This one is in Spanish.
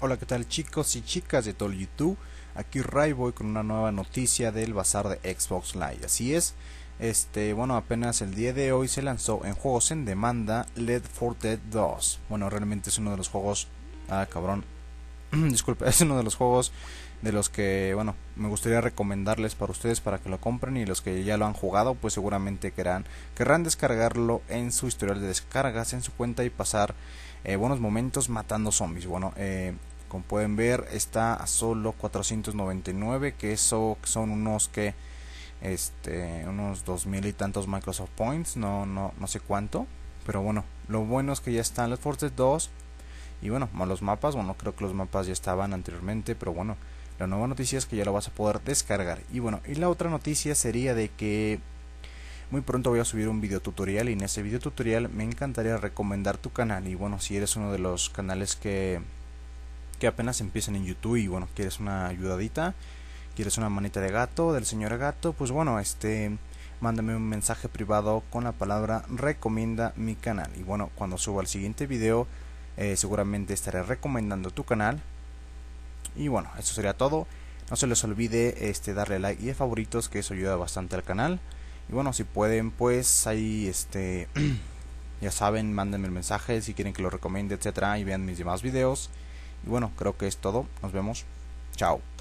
Hola, ¿qué tal chicos y chicas de todo YouTube? Aquí Rayboy con una nueva noticia del bazar de Xbox Live. Así es, bueno, apenas el día de hoy se lanzó en juegos en demanda Left 4 Dead 2. Bueno, realmente es uno de los juegos... Ah, cabrón. Disculpe, es uno de los juegos de los que, bueno, me gustaría recomendarles para ustedes para que lo compren, y los que ya lo han jugado pues seguramente querrán descargarlo en su historial de descargas, en su cuenta, y pasar buenos momentos matando zombies. Bueno, como pueden ver está a solo 499, que eso son unos que unos 2000 y tantos Microsoft Points, no sé cuánto, pero bueno, lo bueno es que ya están las Forza 2. Y bueno, los mapas, bueno, creo que los mapas ya estaban anteriormente, pero bueno, la nueva noticia es que ya lo vas a poder descargar. Y bueno, y la otra noticia sería de que muy pronto voy a subir un video tutorial, y en ese video tutorial me encantaría recomendar tu canal. Y bueno, si eres uno de los canales que apenas empiezan en YouTube y bueno, quieres una ayudadita, quieres una manita de gato, del señor gato, pues bueno, mándame un mensaje privado con la palabra recomienda mi canal. Y bueno, cuando suba el siguiente video, seguramente estaré recomendando tu canal. Y bueno, eso sería todo. No se les olvide darle like y a favoritos, que eso ayuda bastante al canal. Y bueno, si pueden, pues ahí ya saben, mándenme el mensaje si quieren que lo recomiende, etcétera, y vean mis demás videos. Y bueno, creo que es todo. Nos vemos. Chao.